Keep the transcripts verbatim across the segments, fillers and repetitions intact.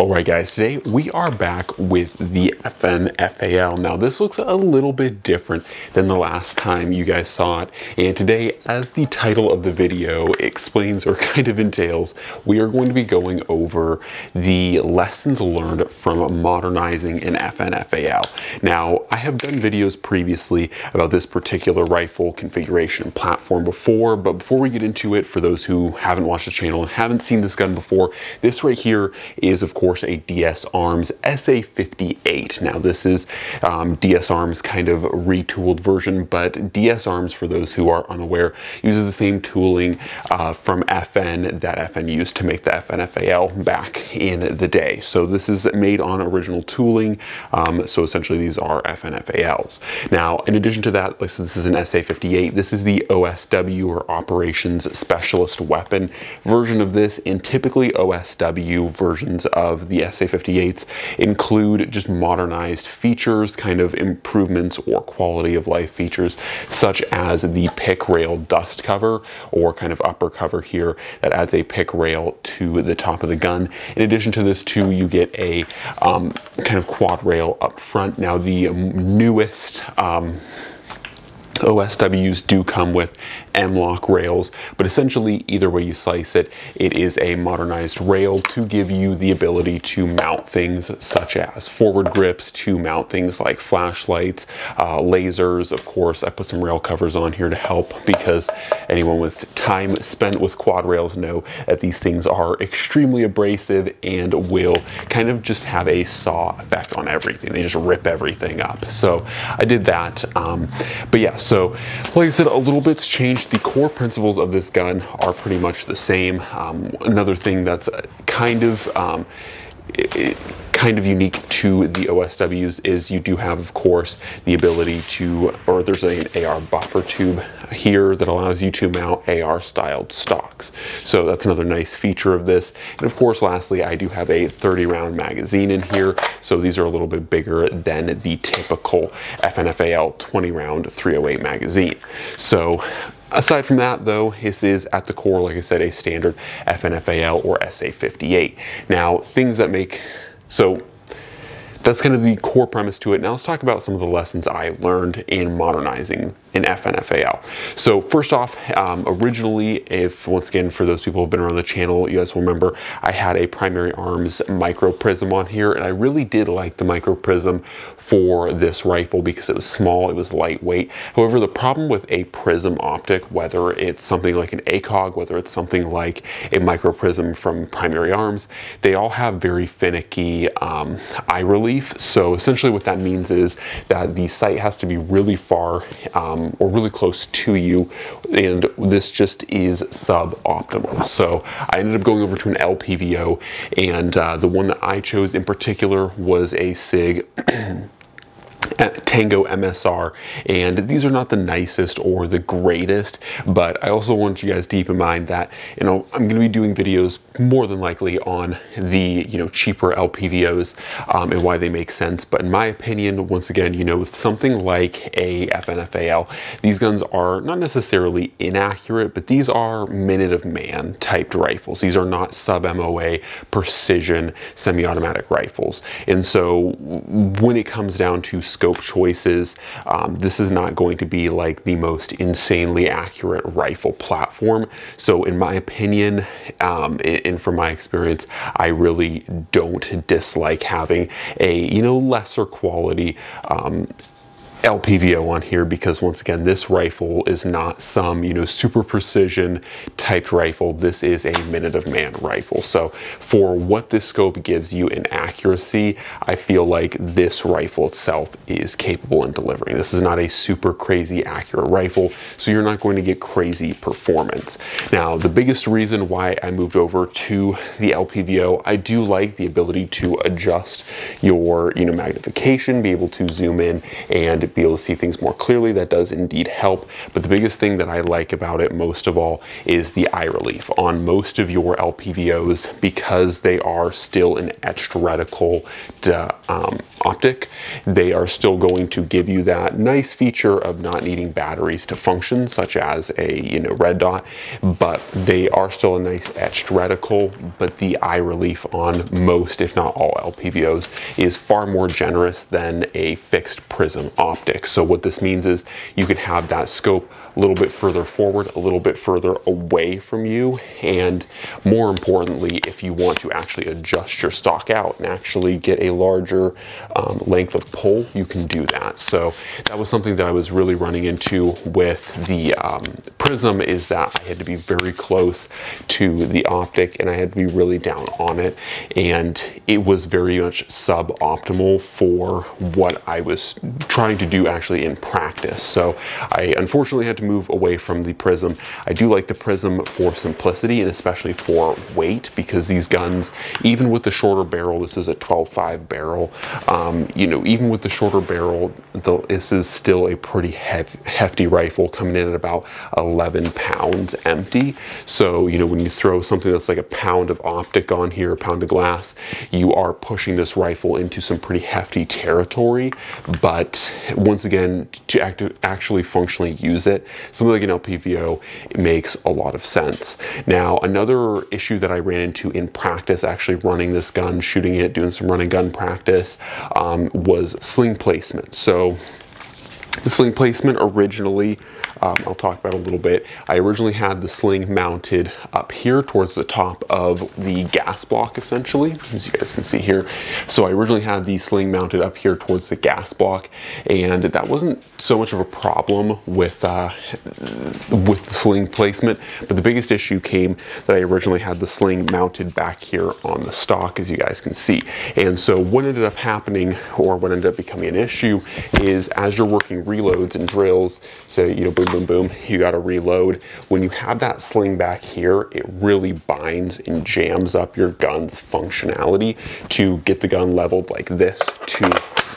Alright guys, today we are back with the F N F A L. Now this looks a little bit different than the last time you guys saw it, and today, as the title of the video explains or kind of entails, we are going to be going over the lessons learned from modernizing an F N F A L. Now I have done videos previously about this particular rifle configuration and platform before, but before we get into it, for those who haven't watched the channel and haven't seen this gun before, this right here is of course course a D S Arms S A fifty-eight. Now this is um, D S Arms kind of retooled version, but D S Arms, for those who are unaware, uses the same tooling uh, from F N that F N used to make the F N F A L back in the day. So this is made on original tooling, um, so essentially these are F N F A Ls. Now in addition to that, like, so this is an S A fifty-eight, this is the O S W, or Operations Specialist Weapon, version of this, and typically O S W versions of Of the S A fifty-eights include just modernized features, kind of improvements or quality of life features, such as the pick rail dust cover, or kind of upper cover here that adds a pick rail to the top of the gun. In addition to this too, you get a um, kind of quad rail up front. Now the newest um, O S Ws do come with M lock rails, but essentially either way you slice it, it is a modernized rail to give you the ability to mount things such as forward grips, to mount things like flashlights, uh, lasers. Of course, I put some rail covers on here to help, because anyone with time spent with quad rails know that these things are extremely abrasive and will kind of just have a saw effect on everything. They just rip everything up. So I did that, um, but yeah, so like I said, a little bit's changed. The core principles of this gun are pretty much the same. Um, another thing that's kind of um, it, it kind of unique to the O S Ws is you do have, of course, the ability to, or there's an A R buffer tube here that allows you to mount A R styled stocks. So that's another nice feature of this. And of course, lastly, I do have a thirty round magazine in here. So these are a little bit bigger than the typical F N F A L twenty round three oh eight magazine. So aside from that though, this is at the core, like I said, a standard F N F A L or S A fifty-eight. Now things that make, so that's kind of the core premise to it. Now let's talk about some of the lessons I learned in modernizing an F N F A L. So first off, um, originally, if once again, for those people who've been around the channel, you guys will remember I had a Primary Arms micro prism on here, and I really did like the micro prism for this rifle because it was small, it was lightweight. However, the problem with a prism optic, whether it's something like an ACOG, whether it's something like a micro prism from Primary Arms, they all have very finicky um, eye relief. So essentially what that means is that the sight has to be really far um, or really close to you, and this just is suboptimal. So I ended up going over to an L P V O, and uh, the one that I chose in particular was a SIG Tango M S R, and these are not the nicest or the greatest, but I also want you guys to keep in mind that, you know, I'm going to be doing videos more than likely on the, you know, cheaper L P V Os um, and why they make sense. But in my opinion, once again, you know, with something like a F N F A L, these guns are not necessarily inaccurate, but these are minute of man typed rifles. These are not sub M O A precision semi-automatic rifles, and so when it comes down to scope choices, um, this is not going to be like the most insanely accurate rifle platform. So in my opinion, um, and from my experience, I really don't dislike having a, you know, lesser quality um, L P V O on here, because once again, this rifle is not some, you know, super precision typed rifle. This is a minute of man rifle. So for what this scope gives you in accuracy, I feel like this rifle itself is capable in delivering. This is not a super crazy accurate rifle, so you're not going to get crazy performance. Now, the biggest reason why I moved over to the L P V O, I do like the ability to adjust your, you know, magnification, be able to zoom in and might be able to see things more clearly. That does indeed help, but the biggest thing that I like about it most of all is the eye relief on most of your L P V Os, because they are still an etched reticle to, um, optic. They are still going to give you that nice feature of not needing batteries to function, such as a you know red dot, but they are still a nice etched reticle. But the eye relief on most, if not all, L P V Os is far more generous than a fixed prism optic. So what this means is you can have that scope a little bit further forward, a little bit further away from you, and more importantly, if you want to actually adjust your stock out and actually get a larger um, length of pole, you can do that. So that was something that I was really running into with the um, prism, is that I had to be very close to the optic and I had to be really down on it, and it was very much suboptimal for what I was trying to do actually in practice. So I unfortunately had to move away from the prism. I do like the prism for simplicity and especially for weight, because these guns, even with the shorter barrel, this is a twelve five barrel, um, you know, even with the shorter barrel, the, this is still a pretty heavy, hefty rifle, coming in at about eleven pounds empty. So, you know, when you throw something that's like a pound of optic on here, a pound of glass, you are pushing this rifle into some pretty hefty territory. But once again, to act actually functionally use it, something like an L P V O, it makes a lot of sense. Now, another issue that I ran into in practice, actually running this gun, shooting it, doing some run and gun practice, um, was sling placement. So the sling placement originally, Um, I'll talk about a little bit. I originally had the sling mounted up here towards the top of the gas block, essentially, as you guys can see here. So I originally had the sling mounted up here towards the gas block, and that wasn't so much of a problem with, uh, with the sling placement, but the biggest issue came that I originally had the sling mounted back here on the stock, as you guys can see. And so what ended up happening, or what ended up becoming an issue, is as you're working reloads and drills, so, you know, boom, boom, boom, you got to reload. When you have that sling back here, it really binds and jams up your gun's functionality to get the gun leveled like this to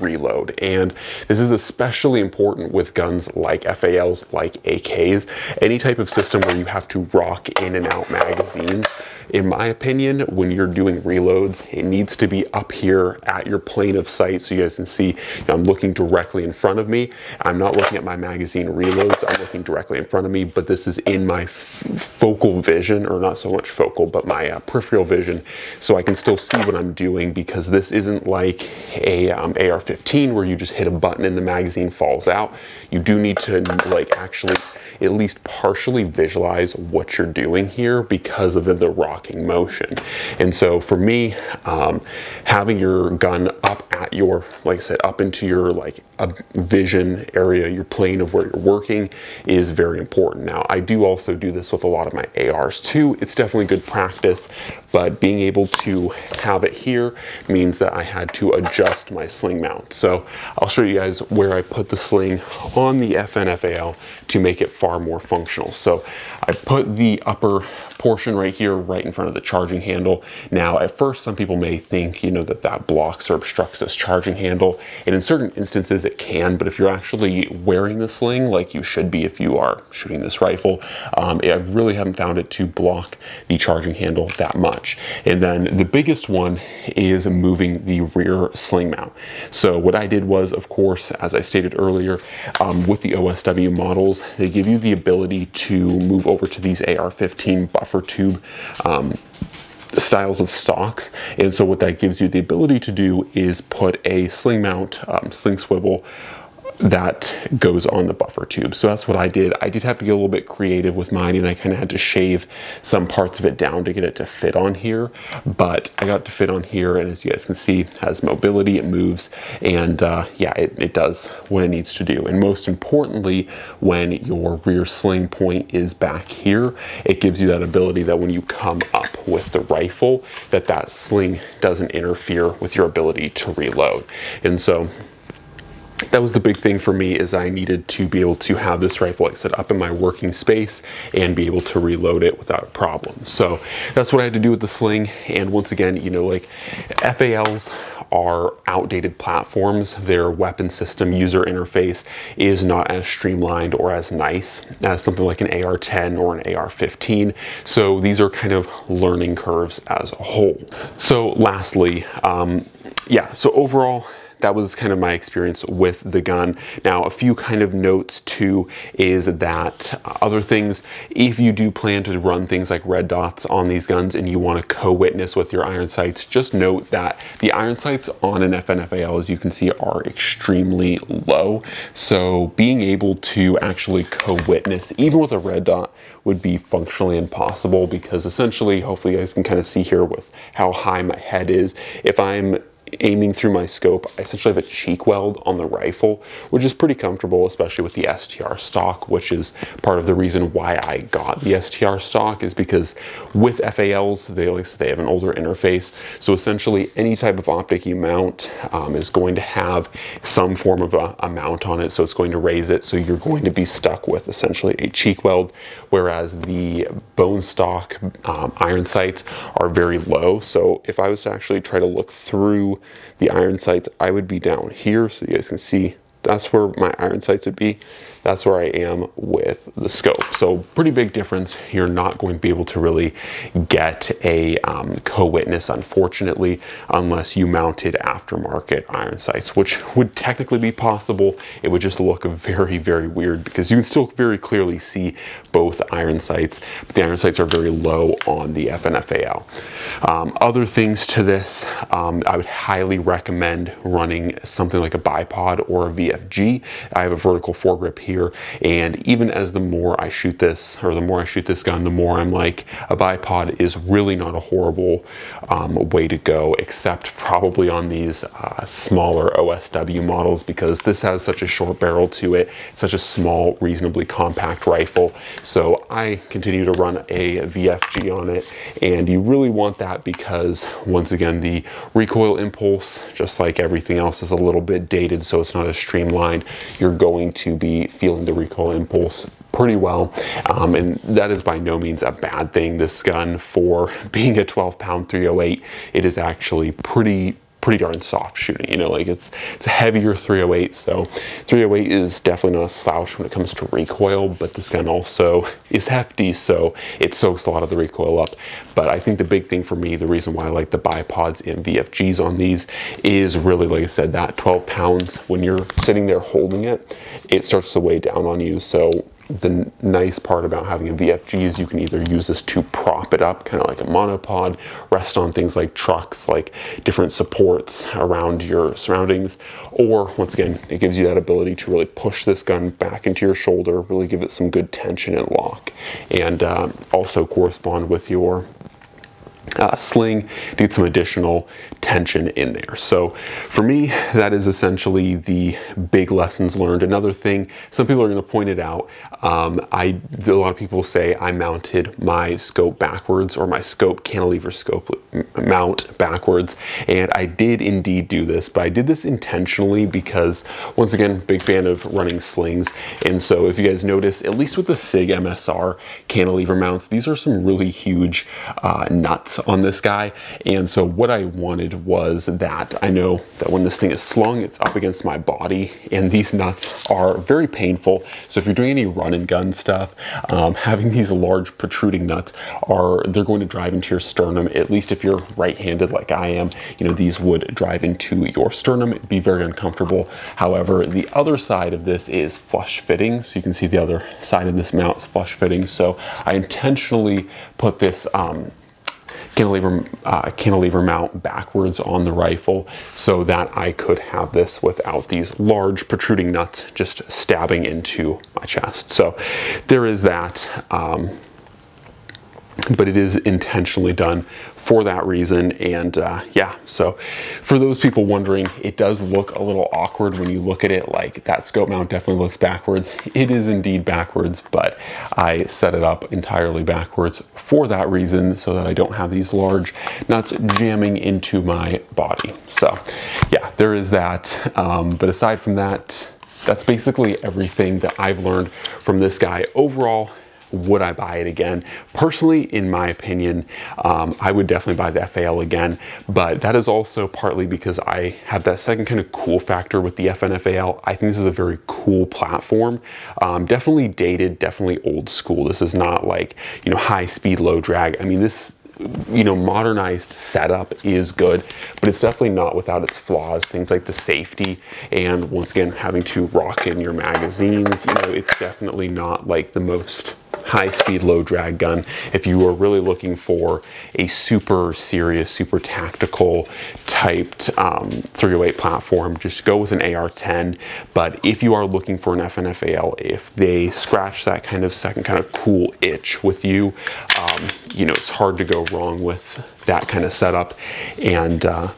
reload. And this is especially important with guns like F A Ls, like A Ks, any type of system where you have to rock in and out magazines. In my opinion, when you're doing reloads, it needs to be up here at your plane of sight, so you guys can see I'm looking directly in front of me. I'm not looking at my magazine reloads, I'm looking directly in front of me, but this is in my focal vision, or not so much focal, but my uh, peripheral vision, so I can still see what I'm doing, because this isn't like a um, A R fifteen where you just hit a button and the magazine falls out. You do need to like actually at least partially visualize what you're doing here because of the, the rocking motion. And so for me, um, having your gun up at your, like I said, up into your like a vision area, your plane of where you're working, is very important. Now, I do also do this with a lot of my A Rs too. It's definitely good practice, but being able to have it here means that I had to adjust my sling mount. So I'll show you guys where I put the sling on the F N F A L to make it far more functional. So I put the upper portion right here, right in front of the charging handle. Now, at first, some people may think, you know, that that blocks or obstructs this charging handle. And in certain instances it can, but if you're actually wearing the sling, like you should be if you are shooting this rifle, um, I really haven't found it to block the charging handle that much. And then the biggest one is moving the rear sling mount. So what I did was, of course, as I stated earlier, um, with the O S W models, they give you the ability to move over to these A R fifteen buffer tube um, styles of stocks. And so what that gives you the ability to do is put a sling mount, um, sling swivel, that goes on the buffer tube. So that's what I did. I did have to get a little bit creative with mine, and I kind of had to shave some parts of it down to get it to fit on here, but I got it to fit on here, and as you guys can see, it has mobility, it moves, and uh, yeah, it, it does what it needs to do. And most importantly, when your rear sling point is back here, it gives you that ability that when you come up with the rifle, that that sling doesn't interfere with your ability to reload. And so that was the big thing for me, is I needed to be able to have this rifle, like I said, up in my working space and be able to reload it without a problem. So that's what I had to do with the sling. And once again, you know, like F A Ls are outdated platforms. Their weapon system user interface is not as streamlined or as nice as something like an A R ten or an A R fifteen. So these are kind of learning curves as a whole. So lastly, um, yeah, so overall, that was kind of my experience with the gun. Now, a few kind of notes too is that uh, other things, if you do plan to run things like red dots on these guns and you want to co-witness with your iron sights, just note that the iron sights on an F N F A L, as you can see, are extremely low. So being able to actually co-witness, even with a red dot, would be functionally impossible, because essentially, hopefully you guys can kind of see here with how high my head is. If I'm aiming through my scope, I essentially have a cheek weld on the rifle, which is pretty comfortable, especially with the S T R stock, which is part of the reason why I got the S T R stock, is because with F A Ls, they, like, they have an older interface. So essentially any type of optic you mount um, is going to have some form of a, a mount on it. So it's going to raise it. So you're going to be stuck with essentially a cheek weld, whereas the bone stock um, iron sights are very low. So if I was to actually try to look through the iron sights, I would be down here, so you guys can see that's where my iron sights would be. That's where I am with the scope. So pretty big difference. You're not going to be able to really get a um, co-witness, unfortunately, unless you mounted aftermarket iron sights, which would technically be possible. It would just look very, very weird, because you can still very clearly see both iron sights, but the iron sights are very low on the F N F A L. Um, other things to this, um, I would highly recommend running something like a bipod or a V F G. V F G. I have a vertical foregrip here, and even as the more I shoot this, or the more I shoot this gun, the more I'm like, a bipod is really not a horrible um, way to go, except probably on these uh, smaller O S W models, because this has such a short barrel to it, such a small, reasonably compact rifle. So I continue to run a V F G on it, and you really want that because, once again, the recoil impulse, just like everything else, is a little bit dated, so it's not as streamlined. You're going to be feeling the recoil impulse pretty well, um, and that is by no means a bad thing. This gun, for being a twelve pound three oh eight, it is actually pretty pretty darn soft shooting, you know, like it's it's a heavier three oh eight, so three oh eight is definitely not a slouch when it comes to recoil, but this gun also is hefty, so it soaks a lot of the recoil up. But I think the big thing for me, the reason why I like the bipods and V F Gs on these, is really, like I said, that twelve pounds, when you're sitting there holding it, it starts to weigh down on you. So the nice part about having a V F G is you can either use this to prop it up, kind of like a monopod, rest on things like trucks, like different supports around your surroundings, or once again, it gives you that ability to really push this gun back into your shoulder, really give it some good tension and lock, and uh, also correspond with your Uh, sling to get some additional tension in there. So for me, that is essentially the big lessons learned. Another thing, some people are going to point it out, um, I a lot of people say I mounted my scope backwards, or my scope cantilever scope mount backwards, and I did indeed do this, but I did this intentionally because, once again, big fan of running slings. And so if you guys notice, at least with the SIG M S R cantilever mounts, these are some really huge uh, nuts on this guy. And so what I wanted was that I know that when this thing is slung, it's up against my body, and these nuts are very painful. So if you're doing any run and gun stuff, um, having these large protruding nuts are, they're going to drive into your sternum. At least if you're right-handed like I am, you know, these would drive into your sternum. It'd be very uncomfortable. However, the other side of this is flush fitting. So you can see the other side of this mount is flush fitting. So I intentionally put this, um, Cantilever, uh, cantilever mount backwards on the rifle, so that I could have this without these large protruding nuts just stabbing into my chest. So there is that, um, but it is intentionally done for that reason. And uh, yeah, so for those people wondering, it does look a little awkward when you look at it, like that scope mount definitely looks backwards. It is indeed backwards, but I set it up entirely backwards for that reason, so that I don't have these large nuts jamming into my body. So yeah, there is that. Um, but aside from that, that's basically everything that I've learned from this guy overall. Would I buy it again? Personally, in my opinion, um, I would definitely buy the F A L again, but that is also partly because I have that second kind of cool factor with the F N F A L. I think this is a very cool platform. Um, definitely dated, definitely old school. This is not like, you know, high speed, low drag. I mean, this, you know, modernized setup is good, but it's definitely not without its flaws. Things like the safety and, once again, having to rock in your magazines. You know, it's definitely not like the most high speed, low drag gun. If you are really looking for a super serious, super tactical typed um, three oh eight platform, just go with an A R ten. But if you are looking for an F N F A L, if they scratch that kind of second kind of cool itch with you, um, you know, it's hard to go wrong with that kind of setup. And uh,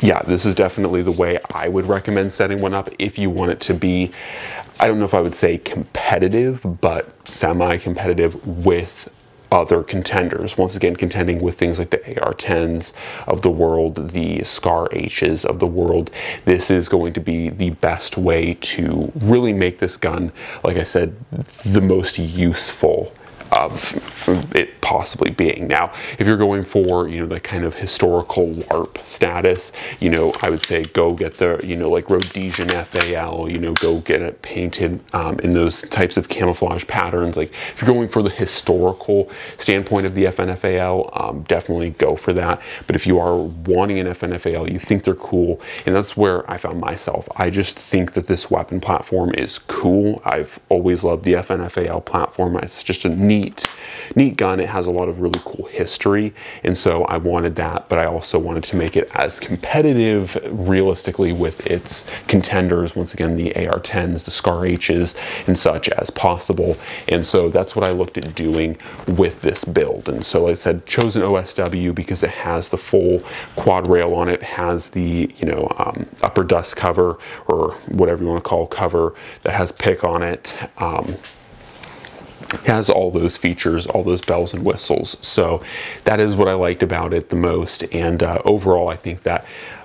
yeah, this is definitely the way I would recommend setting one up if you want it to be, I don't know if I would say competitive, but semi-competitive with other contenders. Once again, contending with things like the A R tens of the world, the SCAR H's of the world. This is going to be the best way to really make this gun, like I said, the most useful of it possibly being. Now, if you're going for, you know, the kind of historical LARP status, you know, I would say go get the, you know, like Rhodesian F A L, you know, go get it painted um, in those types of camouflage patterns. Like, if you're going for the historical standpoint of the F N F A L, um, definitely go for that. But if you are wanting an F N F A L, you think they're cool, and that's where I found myself. I just think that this weapon platform is cool. I've always loved the F N F A L platform. It's just a neat Neat, neat gun. It has a lot of really cool history, and so I wanted that, but I also wanted to make it as competitive realistically with its contenders, once again, the A R tens, the SCAR H's, and such, as possible. And so that's what I looked at doing with this build. And so, like I said, chose an O S W because it has the full quad rail on it, has the, you know, um, upper dust cover, or whatever you want to call cover, that has pick on it. Um, It has all those features, all those bells and whistles. So that is what I liked about it the most. And uh, overall, I think that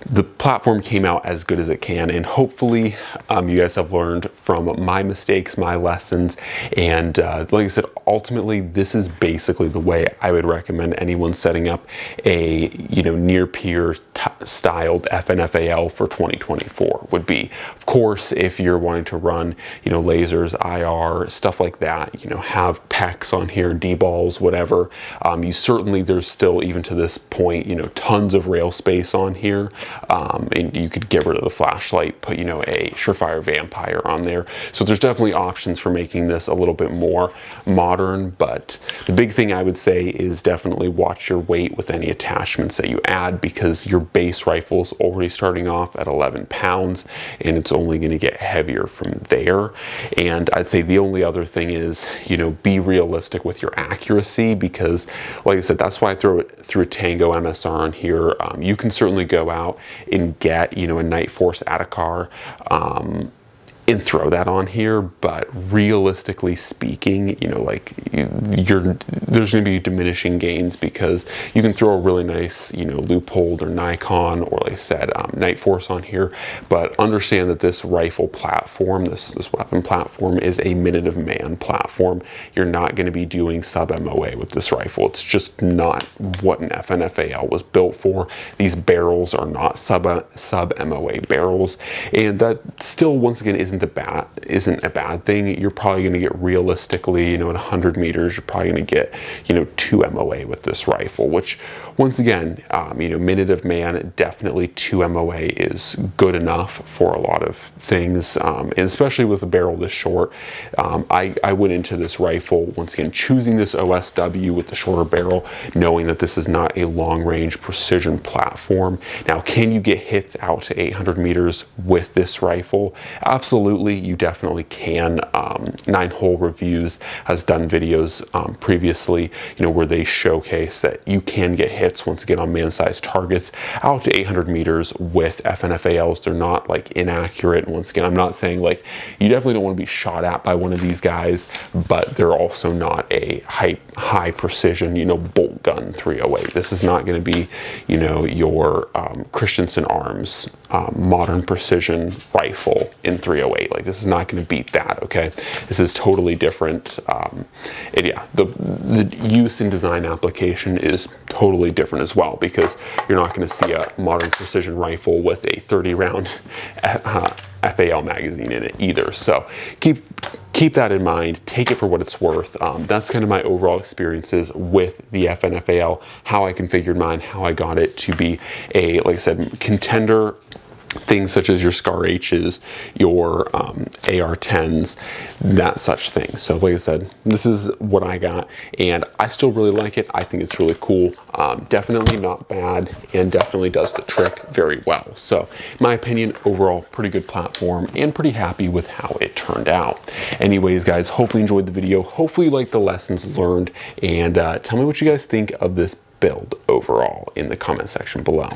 the platform came out as good as it can. And hopefully um, you guys have learned from my mistakes, my lessons. And uh, like I said, ultimately, this is basically the way I would recommend anyone setting up a, you know, near peer styled F N F A L for twenty twenty-four would be. Of course, if you're wanting to run, you know, lasers, I R, stuff like that, you know, have packs on here, D-balls, whatever. Um, you certainly, there's still, even to this point, you know, tons of rail space on here. Um, and you could get rid of the flashlight, put, you know, a Surefire Vampire on there. So there's definitely options for making this a little bit more modern. But the big thing I would say is definitely watch your weight with any attachments that you add, because your base rifle's already starting off at eleven pounds, and it's only going to get heavier from there. And I'd say the only other thing is, you know, be realistic with your accuracy, because, like I said, that's why I throw it through a Tango M S R on here. Um, you can certainly go out and get, you know, a Night Force Atacar um, and throw that on here, but realistically speaking, you know, like you, you're there's going to be diminishing gains, because you can throw a really nice, you know, Leupold or Nikon, or, like I said, um, Night Force on here, but understand that this rifle platform, this this weapon platform, is a minute of man platform. You're not going to be doing sub M O A with this rifle. It's just not what an F N F A L was built for. These barrels are not sub sub M O A barrels, and that still, once again, is. The bat isn't a bad thing. You're probably going to get, realistically, you know, at one hundred meters, you're probably going to get, you know, two M O A with this rifle, which, once again, um, you know, minute of man, definitely two M O A is good enough for a lot of things, um, and especially with a barrel this short. Um, I, I went into this rifle, once again, choosing this O S W with the shorter barrel, knowing that this is not a long-range precision platform. Now, can you get hits out to eight hundred meters with this rifle? Absolutely, you definitely can. Um, Nine Hole Reviews has done videos um, previously, you know, where they showcase that you can get hits. Hits, once again, on man-sized targets out to eight hundred meters with F N F A Ls. They're not like inaccurate. And once again, I'm not saying like you definitely don't want to be shot at by one of these guys, but they're also not a high, high precision, you know, bolt gun three oh eight. This is not going to be, you know, your um, Christensen Arms um, modern precision rifle in three oh eight. oh eight. Like, this is not going to beat that, okay? This is totally different. Um, and yeah, the, the use and design application is totally different as well, because you're not going to see a modern precision rifle with a thirty round uh, F A L magazine in it either. So keep keep that in mind, take it for what it's worth. Um, that's kind of my overall experiences with the F N F A L, how I configured mine, how I got it to be a, like I said, contender. Things such as your SCAR-H's, your um, A R tens, that such thing. So like I said, this is what I got, and I still really like it. I think it's really cool. Um, definitely not bad, and definitely does the trick very well. So in my opinion, overall, pretty good platform, and pretty happy with how it turned out. Anyways, guys, hopefully you enjoyed the video. Hopefully you liked the lessons learned, and uh, tell me what you guys think of this build overall in the comment section below.